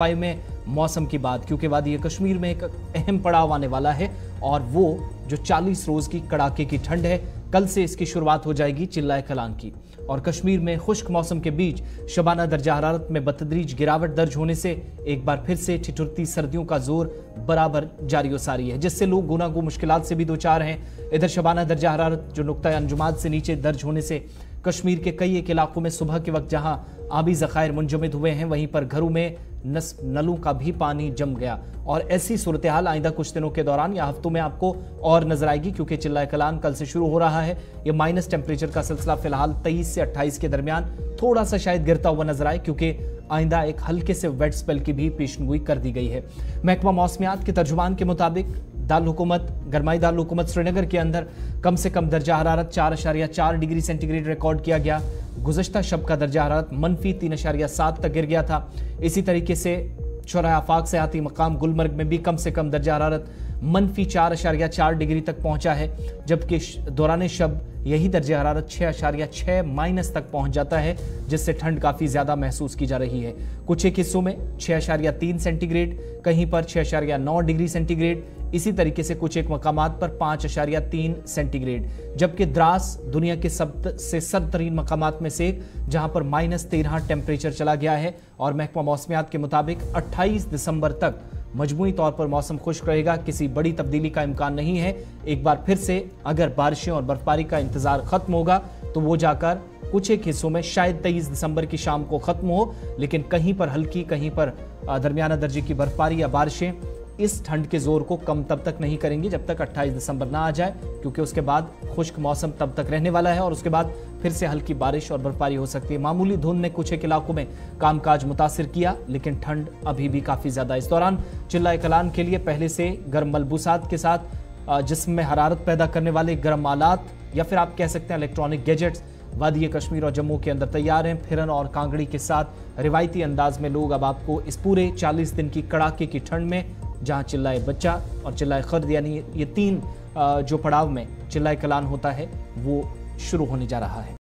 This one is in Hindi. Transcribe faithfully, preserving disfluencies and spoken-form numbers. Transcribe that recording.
फाइव में मौसम की बात, क्योंकि वादी कश्मीर में एक अहम पड़ाव आने वाला है और वो जो चालीस रोज की कड़ाके की ठंड है, कल से इसकी शुरुआत हो जाएगी चिल्ला-ए-कलां की। और कश्मीर में खुश्क मौसम के बीच शबाना दर्जा हरारत में बतदरीज गिरावट दर्ज होने से एक बार फिर से ठिठुरती सर्दियों का जोर बराबर जारी वसारी है, जिससे लोग गुना को मुश्किलात से भी दो चार हैं। इधर शबाना दर्जा हरारत जो नुक्ता अंजुमाद से नीचे दर्ज होने से कश्मीर के कई एक इलाकों में सुबह के वक्त जहां आबी जखायर मुंजमद हुए हैं, वहीं पर घरों में नस्ब नलों का भी पानी जम गया। और ऐसी सूरत हाल आइंदा कुछ दिनों के दौरान या हफ्तों में आपको और नजर आएगी, क्योंकि चिल्ला-ए-कलां कल से शुरू हो रहा है। यह माइनस टेम्परेचर का सिलसिला फिलहाल तेईस से अट्ठाईस के दरमियान थोड़ा सा शायद गिरता हुआ नजर आए, क्योंकि आइंदा एक हल्के से वेट स्पेल की भी पेशनगोई कर दी गई है। महकमा मौसमियात के तर्जुमान के मुताबिक दाल हुकूमत गरमाई दाल हुकूमत श्रीनगर के अंदर कम से कम दर्जा हरारत चार अशारिया चार डिग्री सेंटीग्रेड रिकॉर्ड किया गया। गुज़श्ता शब का दर्जा हरारत मनफी तीन अशारिया सात तक गिर गया था। इसी तरीके से शौराए आफाक सेहती मकाम गुलमर्ग में भी कम से कम दर्जा हरारत मनफी चार अशारिया चार डिग्री तक पहुंचा है, जबकि दौरान शब यही दर्जा हरारत छः अशारिया छः माइनस तक पहुंच जाता है, जिससे ठंड काफ़ी ज़्यादा महसूस की जा रही है। कुछ एक हिस्सों में छः अशारिया तीन सेंटीग्रेड, कहीं पर छः अशारिया नौ डिग्री सेंटीग्रेड, इसी तरीके से कुछ एक मकामात पर पाँच अशारिया तीन सेंटीग्रेड, जबकि द्रास दुनिया के सब से सर्द तरीन मकामात में से जहां पर माइनस तेरह टेम्परेचर चला गया है। और महकमा मौसमियात के मुताबिक अट्ठाईस दिसंबर तक मजमूई तौर पर मौसम खुश्क रहेगा, किसी बड़ी तब्दीली का इम्कान नहीं है। एक बार फिर से अगर बारिशें और बर्फबारी का इंतज़ार ख़त्म होगा तो वो जाकर कुछ एक हिस्सों में शायद तेईस दिसंबर की शाम को ख़त्म हो, लेकिन कहीं पर हल्की कहीं पर दरमियाना दर्जे की बर्फबारी या बारिशें इस ठंड के जोर को कम तब तक नहीं करेंगी जब तक अट्ठाईस दिसंबर ना आ जाए, क्योंकि उसके बाद खुश्क मौसम तब तक रहने वाला है और उसके बाद फिर से हल्की बारिश और बर्फबारी हो सकती है। मामूली धुंध ने कुछ एक इलाकों में कामकाज मुतासिर किया, लेकिन ठंड अभी भी काफ़ी ज़्यादा। इस दौरान चिल्ला-ए-कलां के लिए पहले से गर्म मलबूसात के साथ जिस्म में हरारत पैदा करने वाले गर्म आलात या फिर आप कह सकते हैं इलेक्ट्रॉनिक गैजेट्स वादी कश्मीर और जम्मू के अंदर तैयार हैं। फिरन और कांगड़ी के साथ रिवायती अंदाज में लोग अब आपको इस पूरे चालीस दिन की कड़ाके की ठंड में, जहाँ चिल्लाए बच्चा और चिल्लाई खुर्द यानी ये तीन जो पड़ाव में चिल्ला-ए-कलां होता है, वो शुरू होने जा रहा है।